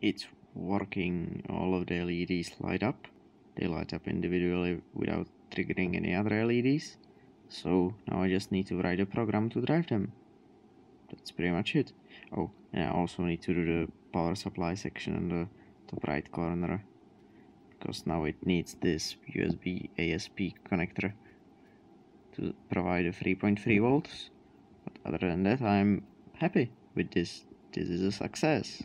it's working. All of the LEDs light up. They light up individually without triggering any other LEDs. So now I just need to write a program to drive them. That's pretty much it. Oh, and I also need to do the power supply section on the top right corner, because now it needs this USB ASP connector to provide a 3.3 volts. But other than that, I'm happy with this. This is a success.